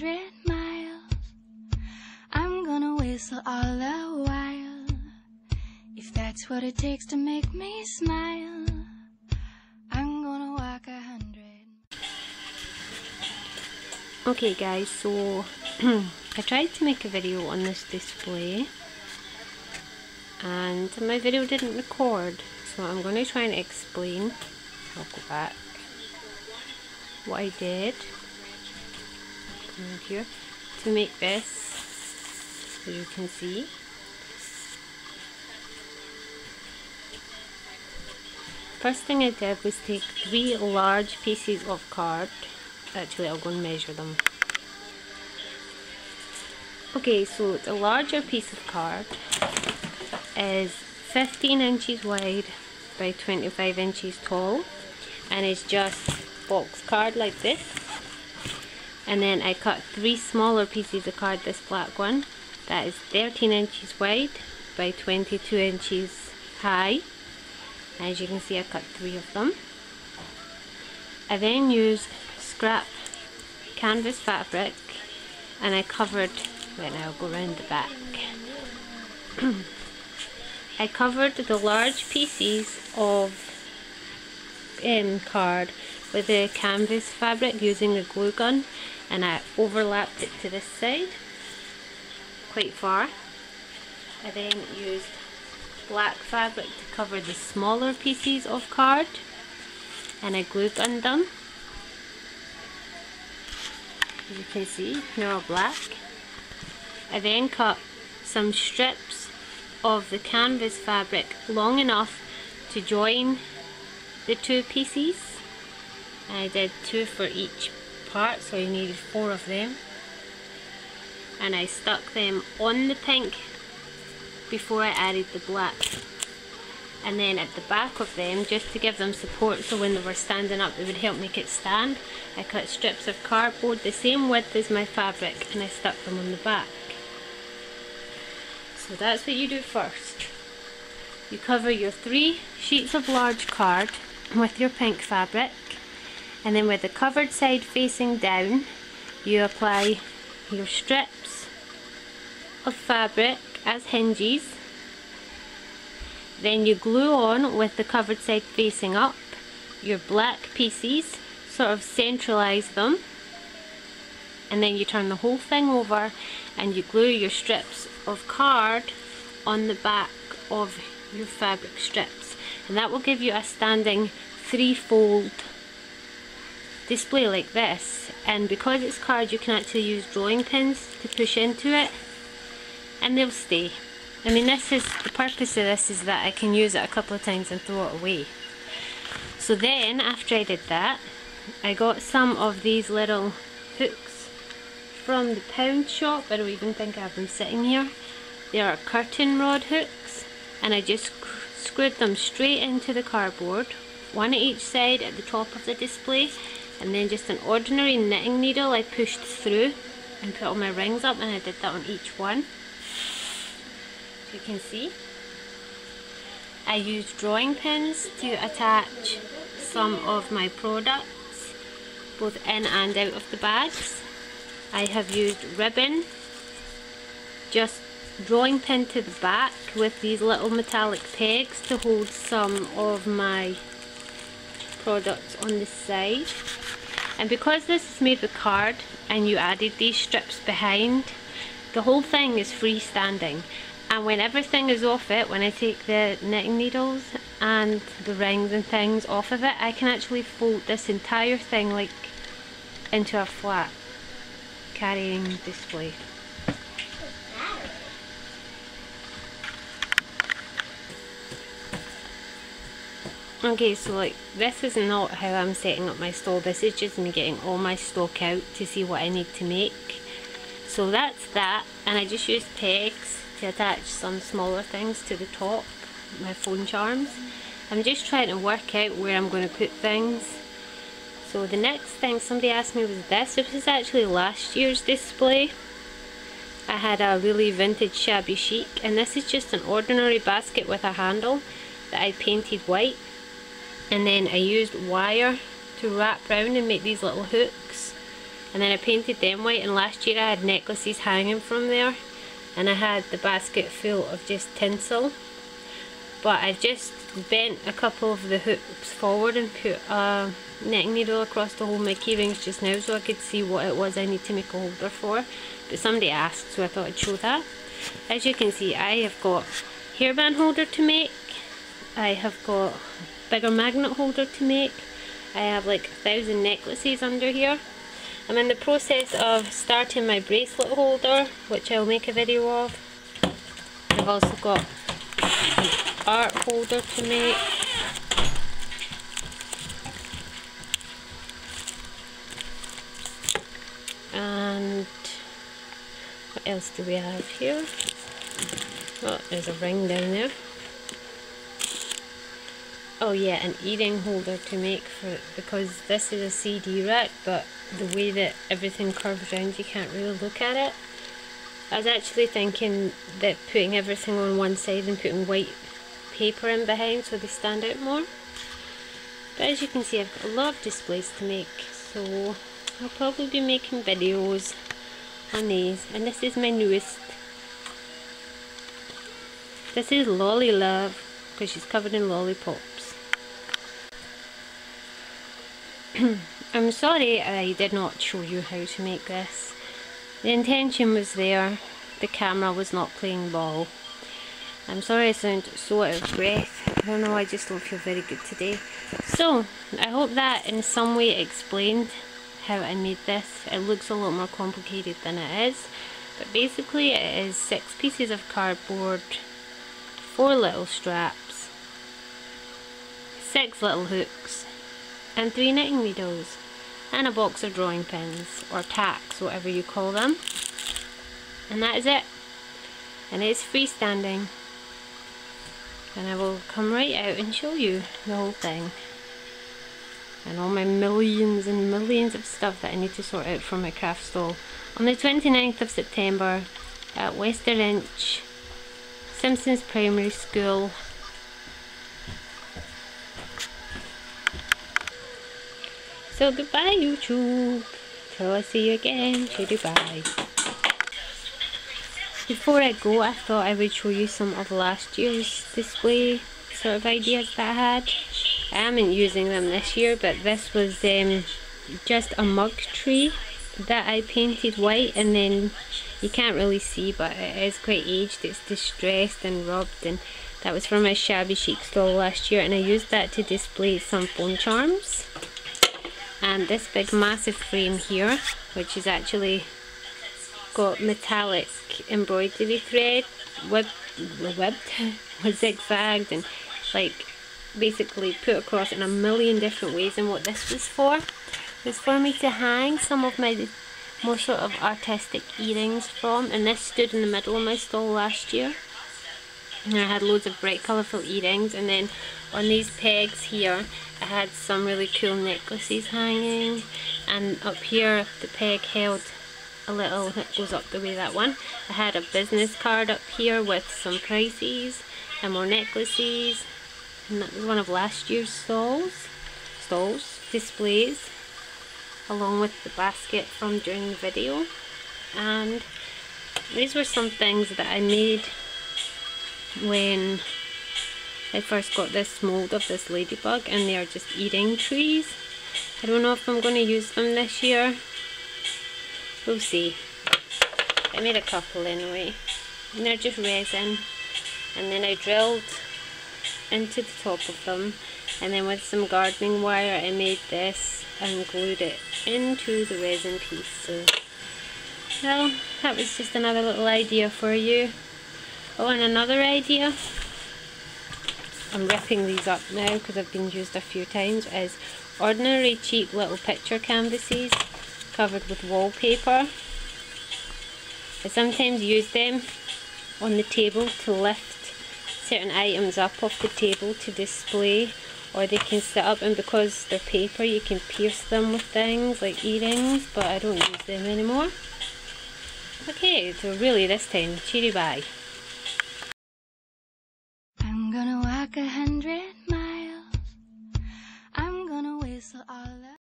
100 miles. I'm gonna whistle all the while, if that's what it takes to make me smile. I'm gonna walk 100. Okay guys, so I tried to make a video on this display and my video didn't record, so I'm going to try and explain, I'll go back, what I did here to make this, so you can see. First thing I did was take 3 large pieces of card. Actually, I'll go and measure them. Okay, so the larger piece of card is 15 inches wide by 25 inches tall, and it's just box card like this. And then I cut 3 smaller pieces of card, this black one, that is 13 inches wide by 22 inches high. As you can see, I cut 3 of them. I then used scrap canvas fabric and I covered, right now I'll go around the back. I covered the large pieces of card with the canvas fabric using a glue gun, and I overlapped it to this side quite far. I then used black fabric to cover the smaller pieces of card and I glue gunned them. As you can see, they're all black. I then cut some strips of the canvas fabric long enough to join the 2 pieces. I did 2 for each part, so I needed 4 of them. And I stuck them on the pink before I added the black. And then at the back of them, just to give them support so when they were standing up it would help make it stand, I cut strips of cardboard the same width as my fabric and I stuck them on the back. So that's what you do first. You cover your 3 sheets of large card with your pink fabric, and then with the covered side facing down you apply your strips of fabric as hinges. Then you glue on, with the covered side facing up, your black pieces, sort of centralize them, and then you turn the whole thing over and you glue your strips of card on the back of your fabric strips, and that will give you a standing 3-fold display like this. And because it's card you can actually use drawing pins to push into it and they'll stay. I mean, this is the purpose of this, is that I can use it a couple of times and throw it away. So then after I did that, I got some of these little hooks from the pound shop. I don't even think I have them sitting here. They are curtain rod hooks, and I just screwed them straight into the cardboard, one at each side at the top of the display, and then just an ordinary knitting needle I pushed through and put all my rings up, and I did that on each one. As you can see, I used drawing pins to attach some of my products both in and out of the bags. I have used ribbon, just drawing pin to the back with these little metallic pegs to hold some of my products on the side. And because this is made with card and you added these strips behind, the whole thing is freestanding, and when everything is off it, when I take the knitting needles and the rings and things off of it, I can actually fold this entire thing like into a flat carrying display. Okay, so like this is not how I'm setting up my stall, this is just me getting all my stock out to see what I need to make. So that's that, and I just used pegs to attach some smaller things to the top, my phone charms. I'm just trying to work out where I'm going to put things. So the next thing somebody asked me was this. This is actually last year's display. I had a really vintage shabby chic, and this is just an ordinary basket with a handle that I painted white, and then I used wire to wrap round and make these little hooks and then I painted them white, and last year I had necklaces hanging from there and I had the basket full of just tinsel, but I just bent a couple of the hoops forward and put a neck needle across to hold my key rings just now so I could see what it was I need to make a holder for, but somebody asked so I thought I'd show that. As you can see, I have got hairband holder to make, I have got bigger magnet holder to make, I have like 1,000 necklaces under here. I'm in the process of starting my bracelet holder, which I'll make a video of. I've also got an art holder to make. And what else do we have here? Oh, there's a ring down there. Oh yeah, an earring holder to make for, because this is a CD rack, but the way that everything curves around you can't really look at it. I was actually thinking that putting everything on one side and putting white paper in behind so they stand out more. But as you can see, I've got a lot of displays to make, so I'll probably be making videos on these. And this is my newest. This is Lolly Love, because she's covered in lollipops. I'm sorry I did not show you how to make this. The intention was there, the camera was not playing ball. I'm sorry I sound so out of breath. I don't know, I just don't feel very good today. So, I hope that in some way explained how I made this. It looks a lot more complicated than it is. But basically it is 6 pieces of cardboard, 4 little straps, 6 little hooks, and 3 knitting needles, and a box of drawing pins, or tacks, whatever you call them. And that is it. And it's freestanding. And I will come right out and show you the whole thing. And all my millions and millions of stuff that I need to sort out from my craft stall. On the 29th of September, at Wester Inch Simpsons Primary School. So goodbye YouTube, till I see you again, say goodbye. Before I go, I thought I would show you some of last year's display sort of ideas that I had. I haven't using them this year, but this was just a mug tree that I painted white, and then you can't really see, but it is quite aged, it's distressed and rubbed, and that was from my shabby chic stall last year, and I used that to display some phone charms. And this big massive frame here, which is actually got metallic embroidery thread was zigzagged and like basically put across in a million different ways, and what this was for was for me to hang some of my more sort of artistic earrings from, and this stood in the middle of my stall last year, and I had loads of bright colourful earrings, and then on these pegs here I had some really cool necklaces hanging, and up here the peg held a little, it goes up the way that one, I had a business card up here with some prices and more necklaces, and that was one of last year's displays, along with the basket from during the video. And these were some things that I made when I first got this mould of this ladybug, and they are just earring trees. I don't know if I'm going to use them this year. We'll see. I made a couple anyway. And they're just resin. And then I drilled into the top of them. And then with some gardening wire I made this and glued it into the resin piece. So, well, that was just another little idea for you. Oh, and another idea. I'm ripping these up now because I've been used a few times, as ordinary cheap little picture canvases covered with wallpaper. I sometimes use them on the table to lift certain items up off the table to display, or they can sit up, and because they're paper you can pierce them with things like earrings, but I don't use them anymore. Okay, so really this time, cheery bye.